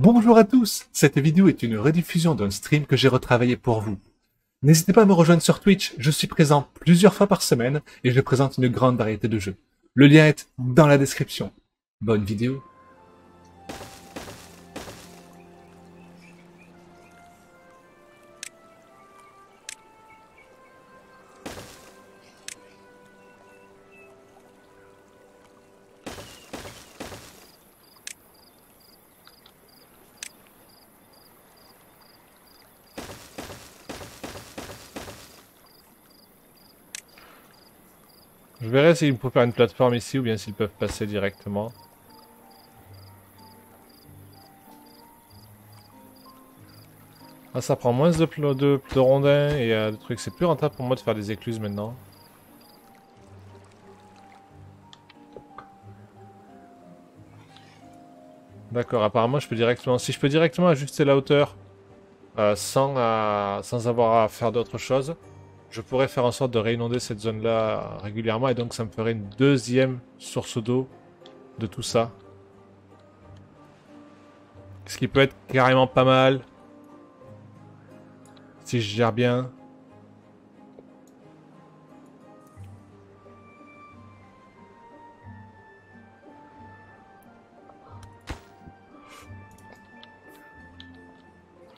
Bonjour à tous, cette vidéo est une rediffusion d'un stream que j'ai retravaillé pour vous. N'hésitez pas à me rejoindre sur Twitch, je suis présent plusieurs fois par semaine et je présente une grande variété de jeux. Le lien est dans la description. Bonne vidéo. Je verrai s'ils peuvent faire une plateforme ici ou bien s'ils peuvent passer directement. Ah, ça prend moins de rondins et de trucs. C'est plus rentable pour moi de faire des écluses maintenant. D'accord, apparemment je peux directement... Si je peux directement ajuster la hauteur sans avoir à faire d'autres choses... Je pourrais faire en sorte de réinonder cette zone-là régulièrement et donc ça me ferait une deuxième source d'eau de tout ça. Ce qui peut être carrément pas mal. Si je gère bien.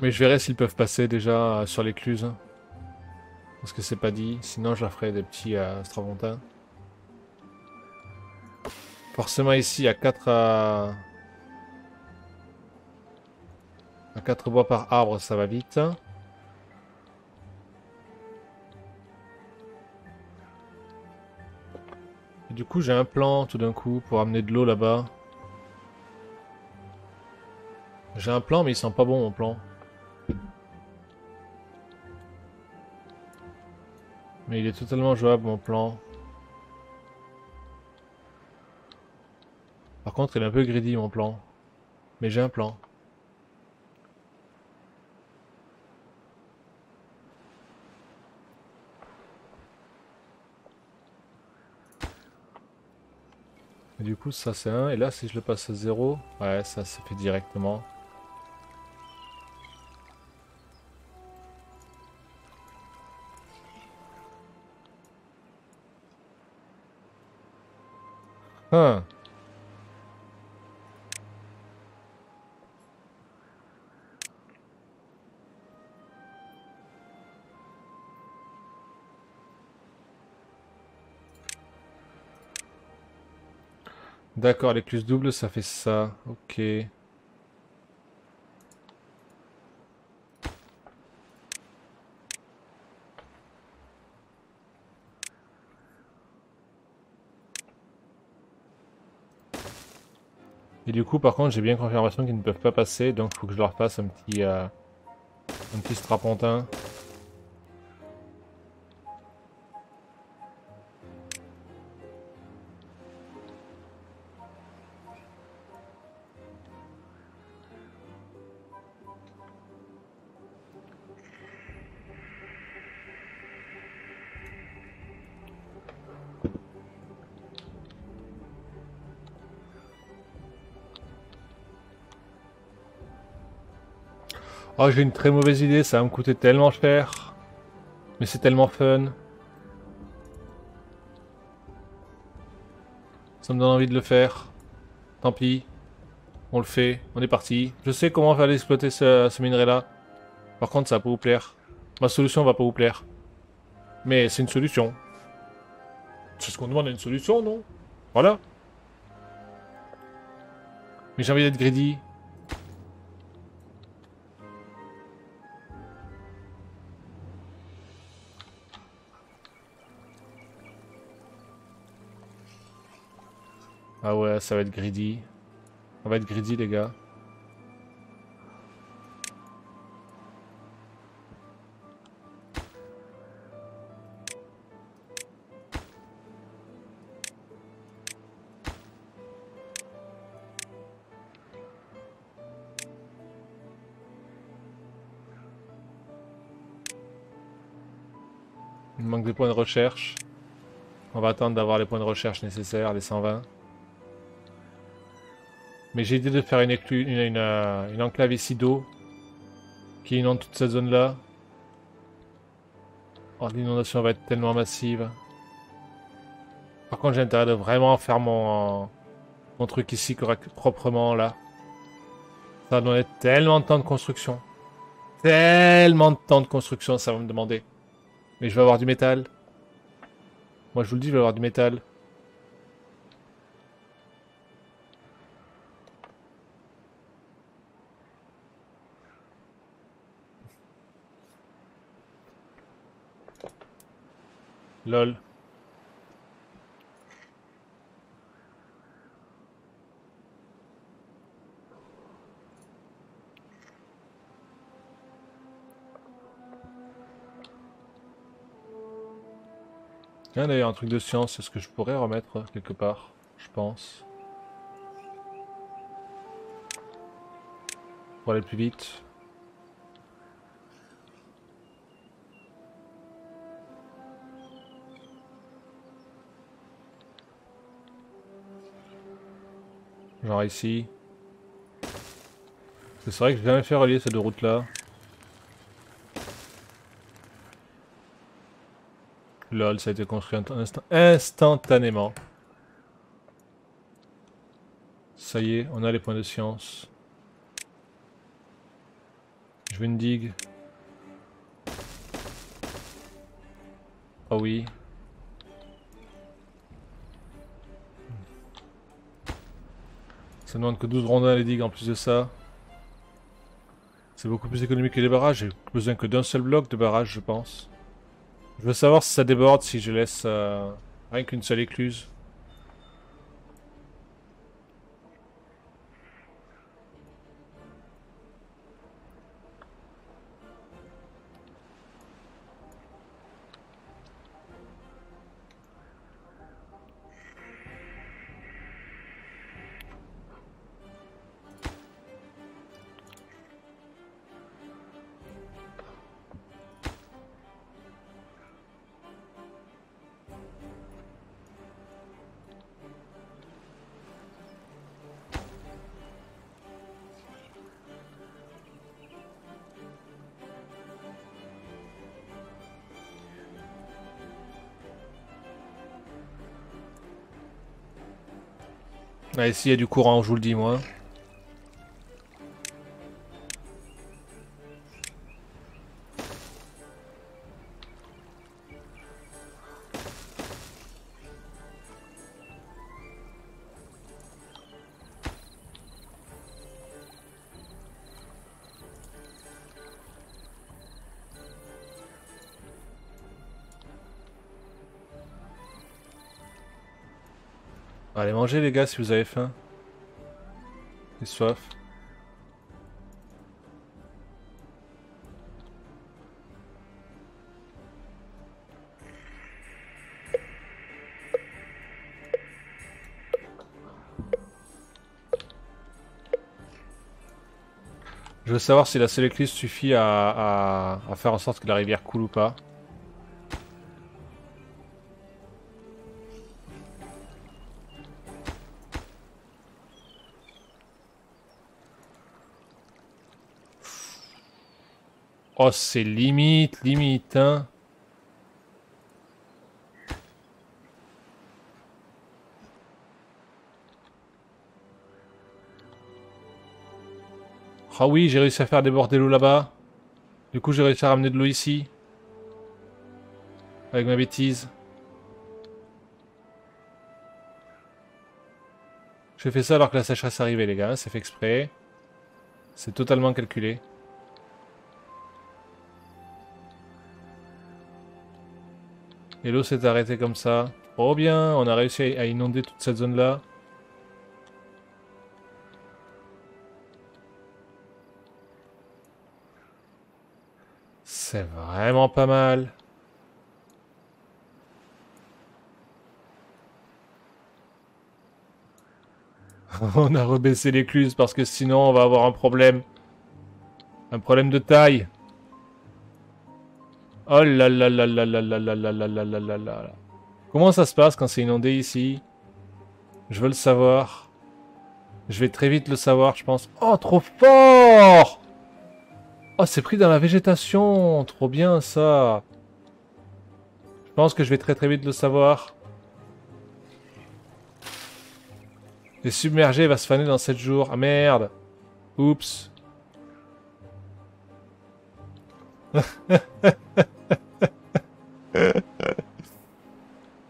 Mais je verrai s'ils peuvent passer déjà sur l'écluse. Parce que c'est pas dit, sinon je la ferai des petits strapontins. Forcément ici il y a 4 bois par arbre, ça va vite. Et du coup j'ai un plan tout d'un coup pour amener de l'eau là-bas. J'ai un plan mais il sent pas bon mon plan. Mais il est totalement jouable mon plan. Par contre il est un peu greedy mon plan. Mais j'ai un plan. Et du coup ça c'est 1 et là si je le passe à 0, ouais ça c'est fait directement. D'accord, l'écluse double, ça fait ça. Ok. Et du coup, par contre, j'ai bien confirmation qu'ils ne peuvent pas passer, donc il faut que je leur fasse un petit strapontin. Oh, j'ai une très mauvaise idée, ça va me coûter tellement cher. Mais c'est tellement fun. Ça me donne envie de le faire. Tant pis. On le fait, on est parti. Je sais comment faire exploiter ce minerai-là. Par contre, ça va pas vous plaire. Ma solution va pas vous plaire. Mais c'est une solution. C'est ce qu'on demande à une solution, non? Voilà. Mais j'ai envie d'être greedy. Ah ouais, ça va être greedy. On va être greedy, les gars. Il manque des points de recherche. On va attendre d'avoir les points de recherche nécessaires, les 120. Mais j'ai idée de faire une enclave ici d'eau qui inonde toute cette zone-là. Oh, l'inondation va être tellement massive. Par contre, j'ai intérêt de vraiment faire mon truc ici proprement là. Ça va donner tellement de temps de construction. Tellement de temps de construction, ça va me demander. Mais je vais avoir du métal. Moi, je vous le dis, je vais avoir du métal. Lol. Tiens, d'ailleurs, un truc de science, est-ce que je pourrais remettre quelque part, je pense. Pour aller plus vite. Genre ici. C'est vrai que j'ai jamais fait relier ces deux routes-là. Lol, ça a été construit instantanément. Ça y est, on a les points de science. Je veux une digue. Ah oui. Ça ne demande que 12 rondins les digues en plus de ça. C'est beaucoup plus économique que les barrages. J'ai besoin que d'un seul bloc de barrage, je pense. Je veux savoir si ça déborde, si je laisse rien qu'une seule écluse. Ah, ici il y a du courant, je vous le dis moi. Allez manger les gars si vous avez faim et soif. Je veux savoir si la seule écluse suffit à faire en sorte que la rivière coule ou pas. Oh, c'est limite, hein. Ah oui, j'ai réussi à faire déborder l'eau là-bas. Du coup, j'ai réussi à ramener de l'eau ici. Avec ma bêtise. J'ai fait ça alors que la sécheresse arrivait, les gars. C'est fait exprès. C'est totalement calculé. Et l'eau s'est arrêtée comme ça. Oh bien, on a réussi à inonder toute cette zone-là. C'est vraiment pas mal. On a rebaissé l'écluse parce que sinon on va avoir un problème. Un problème de taille. Oh là là là là là là là là là là là là là. Comment ça se passe quand c'est inondé ici? Je veux le savoir. Je vais très vite le savoir, je pense. Oh, trop fort! Oh, c'est pris dans la végétation. Trop bien, ça. Je pense que je vais très vite le savoir. Il est submergé, il va se faner dans 7 jours. Ah, merde. Oups.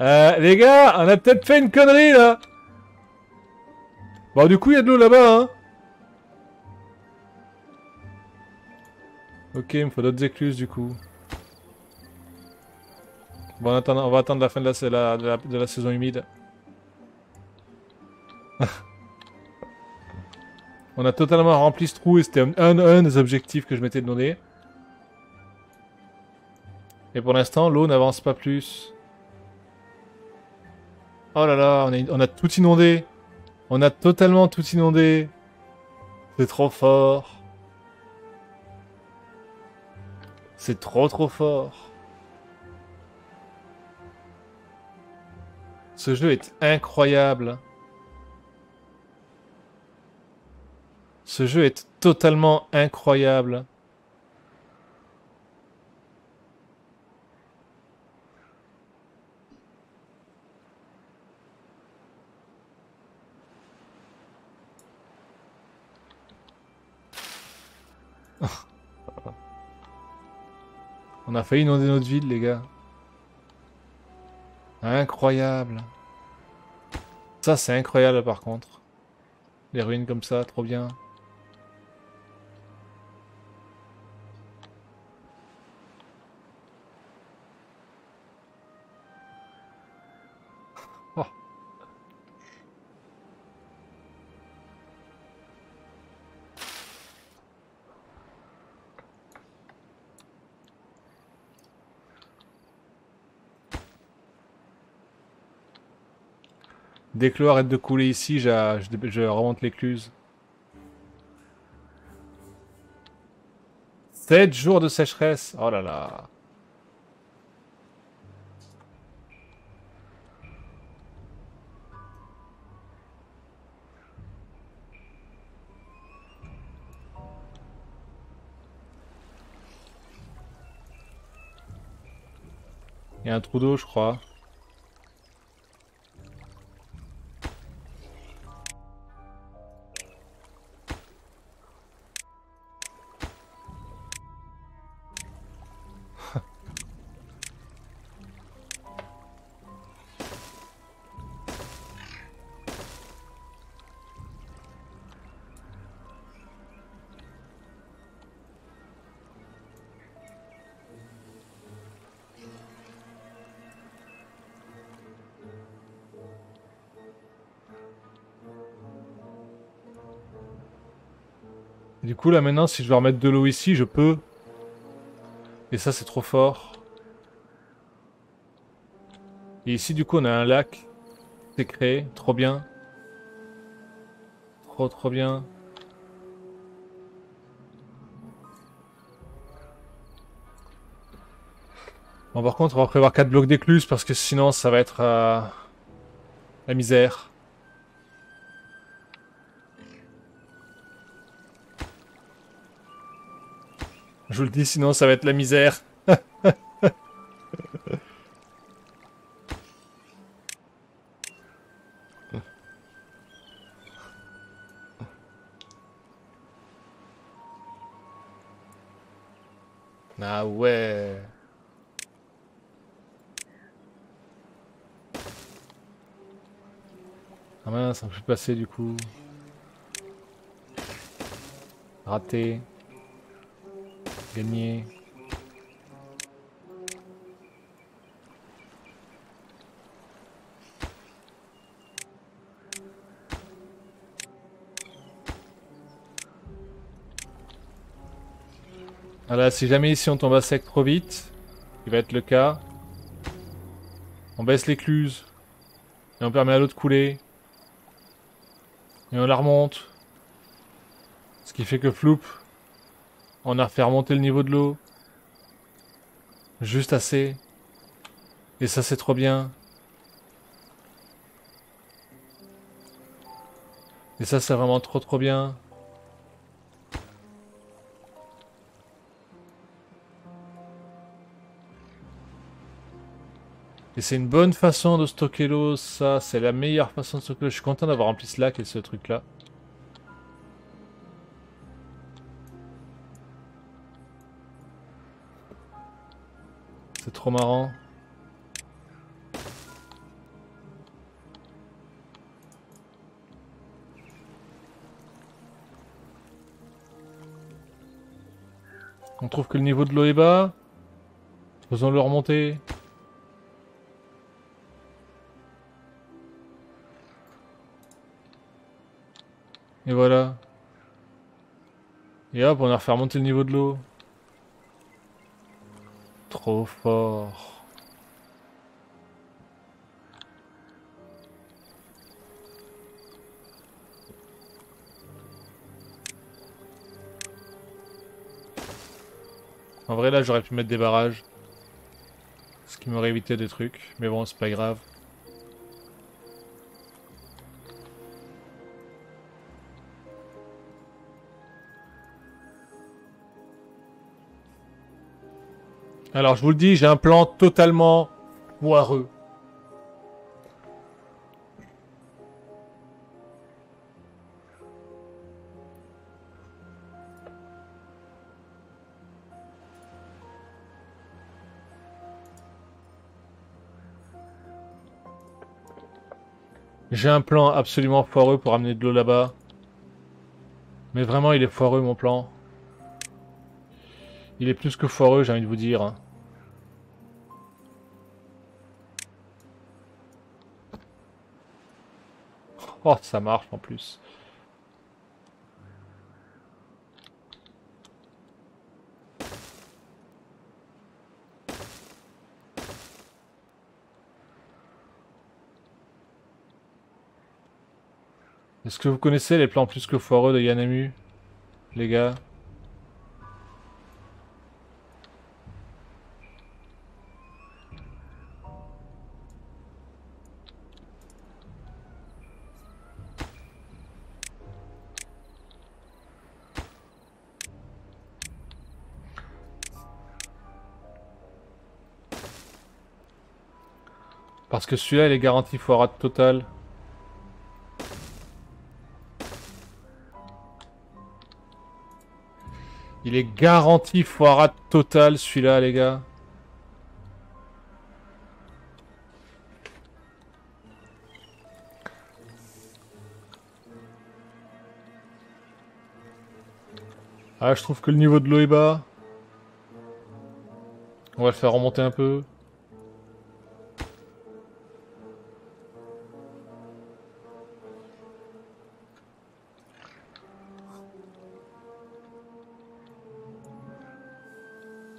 Les gars, on a peut-être fait une connerie, là. Bon, du coup, il y a de l'eau là-bas, hein. Ok, il me faut d'autres écluses, du coup. Bon, on va attendre la fin de la saison humide. On a totalement rempli ce trou et c'était un des objectifs que je m'étais donné. Et pour l'instant, l'eau n'avance pas plus. Oh là là, on a tout inondé. On a totalement tout inondé. C'est trop fort. C'est trop fort. Ce jeu est incroyable. Ce jeu est totalement incroyable. On a failli inonder notre ville, les gars. Incroyable. Ça, c'est incroyable, par contre. Les ruines comme ça, trop bien. Dès que l'eau arrête de couler ici, je remonte l'écluse. 7 jours de sécheresse. Oh là là. Il y a un trou d'eau, je crois. Du coup, là, maintenant, si je veux remettre de l'eau ici, je peux. Et ça, c'est trop fort. Et ici, du coup, on a un lac. C'est créé. Trop bien. Trop bien. Bon, par contre, on va prévoir 4 blocs d'écluses parce que sinon, ça va être la misère. Je vous le dis, sinon ça va être la misère. Ah ouais. Ah mince, ça me fait passer du coup. Raté. Gagné. Voilà, si jamais ici on tombe à sec trop vite, il va être le cas, on baisse l'écluse et on permet à l'eau de couler et on la remonte, ce qui fait que floupe. On a fait remonter le niveau de l'eau. Juste assez. Et ça, c'est trop bien. Et ça, c'est vraiment trop bien. Et c'est une bonne façon de stocker l'eau, ça. C'est la meilleure façon de stocker l'eau. Je suis content d'avoir rempli ce lac et ce truc-là. C'est trop marrant. On trouve que le niveau de l'eau est bas. Faisons-le remonter. Et voilà. Et hop, on a refait remonter le niveau de l'eau. Trop fort. En vrai, là, j'aurais pu mettre des barrages. Ce qui m'aurait évité des trucs. Mais bon, c'est pas grave. Alors je vous le dis, j'ai un plan totalement foireux. J'ai un plan absolument foireux pour amener de l'eau là-bas. Mais vraiment, il est foireux mon plan. Il est plus que foireux, j'ai envie de vous dire. Oh, ça marche en plus. Est-ce que vous connaissez les plans plus que foireux de Yanamu, les gars ? Parce que celui-là, il est garanti foirade totale. Il est garanti foirade totale, celui-là, les gars. Ah, je trouve que le niveau de l'eau est bas. On va le faire remonter un peu.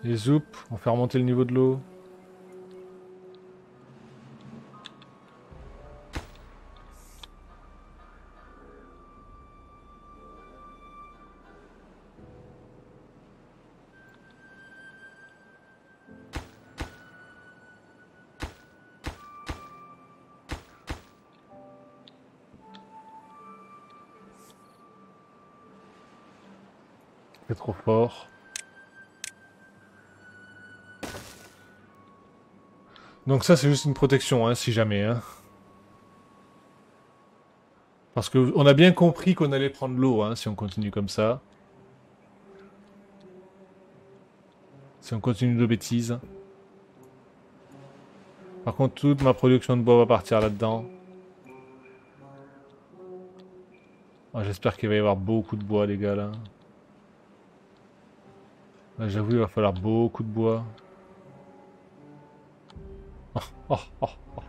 Et zoup, on fait remonter le niveau de l'eau. C'est trop fort. Donc ça c'est juste une protection, hein, si jamais. Hein. Parce qu'on a bien compris qu'on allait prendre l'eau, hein, si on continue comme ça. Si on continue de bêtises. Par contre, toute ma production de bois va partir là-dedans. Oh, j'espère qu'il va y avoir beaucoup de bois, les gars, là. Là, j'avoue, il va falloir beaucoup de bois. Oh, oh, oh, oh.